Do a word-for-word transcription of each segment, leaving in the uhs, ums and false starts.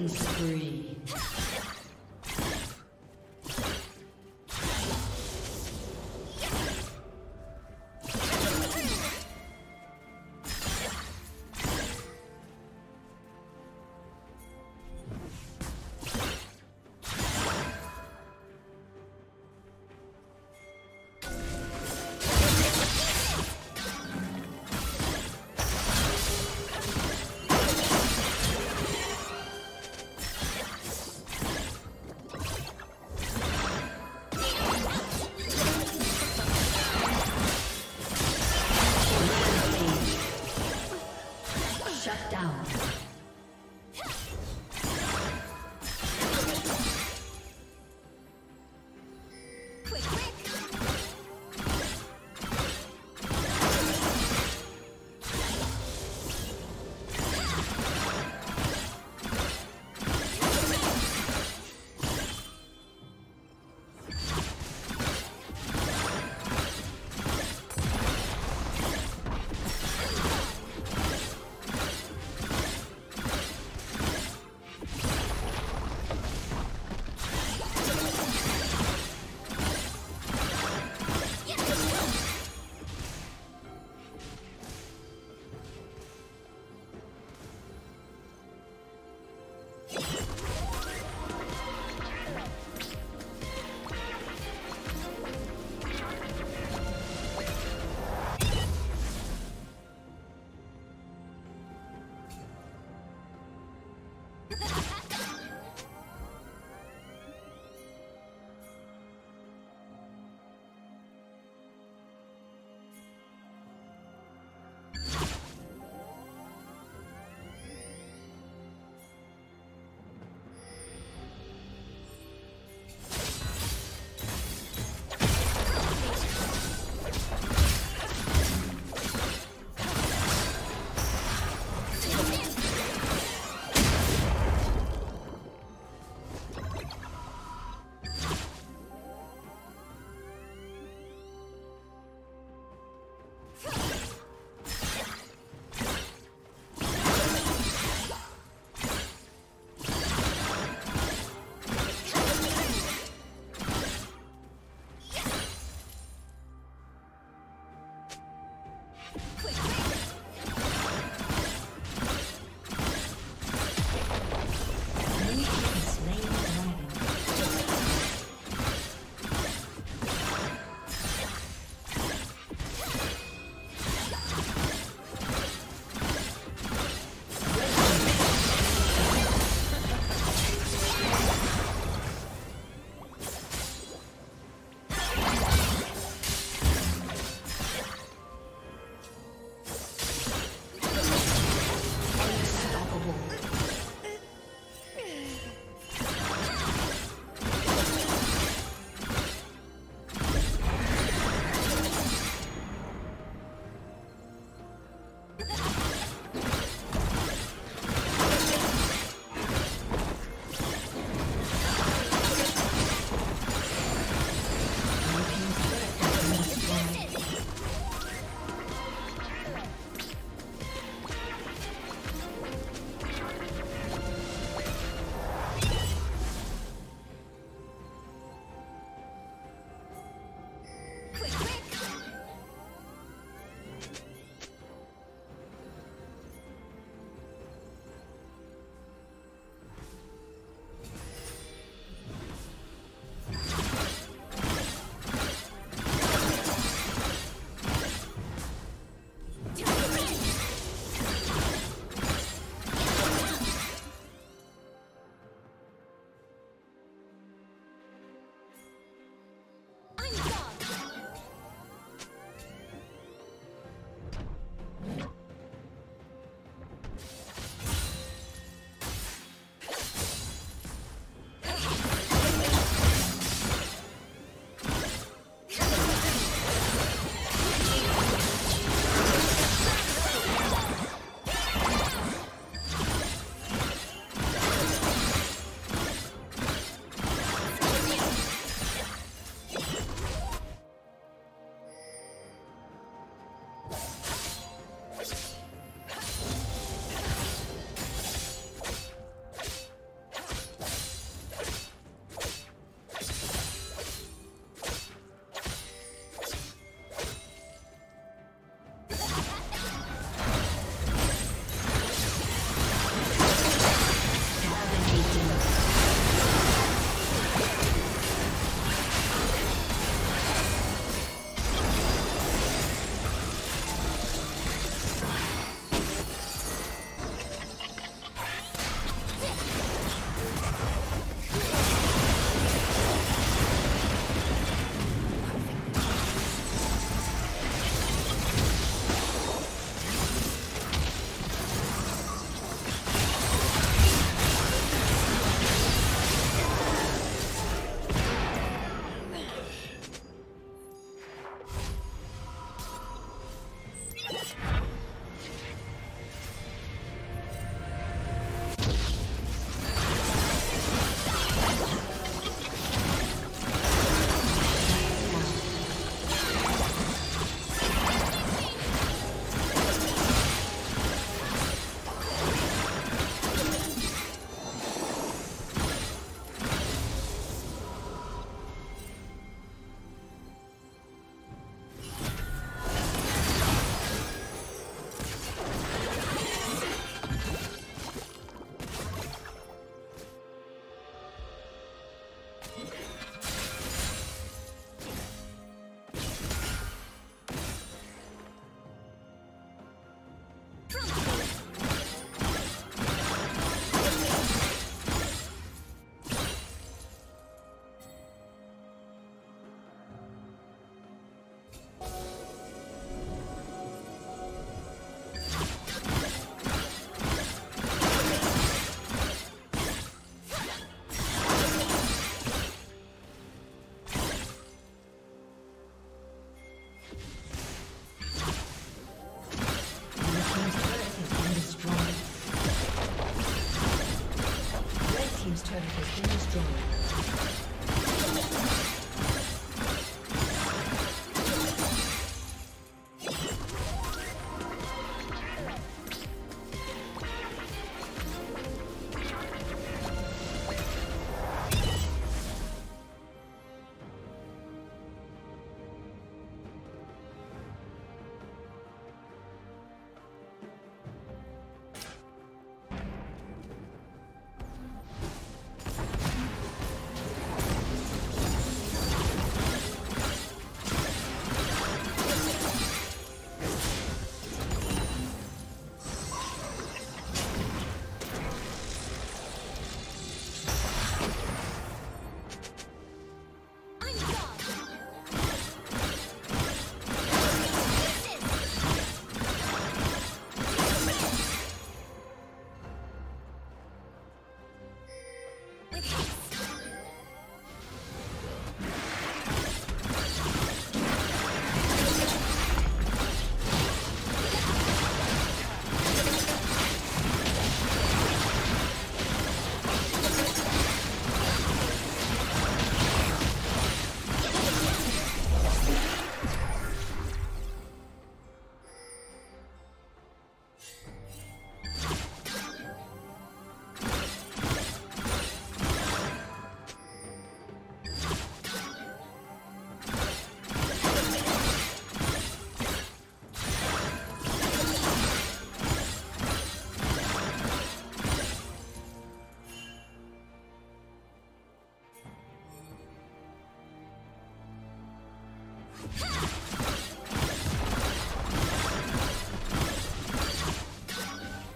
Killing spree. Blue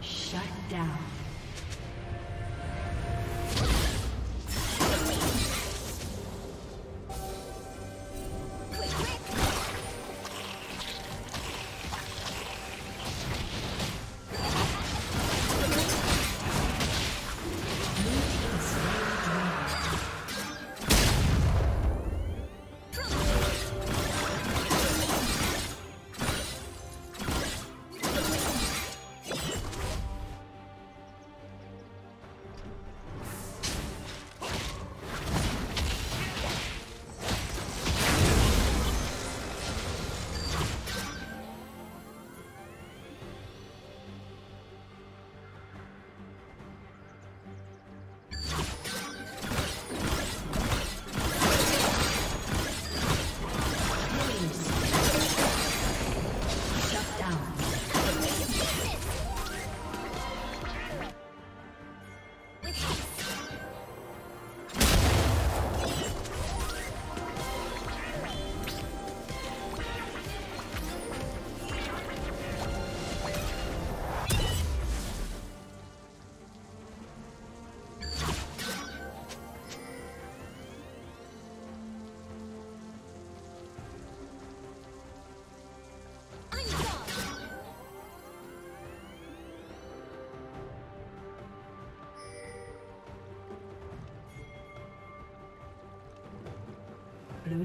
Shut down. Blue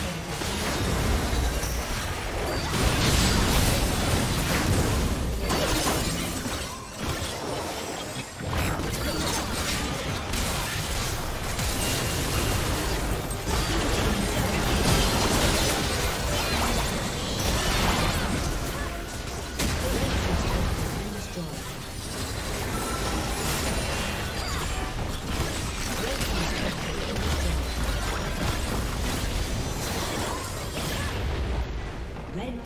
Thank you. Red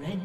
Red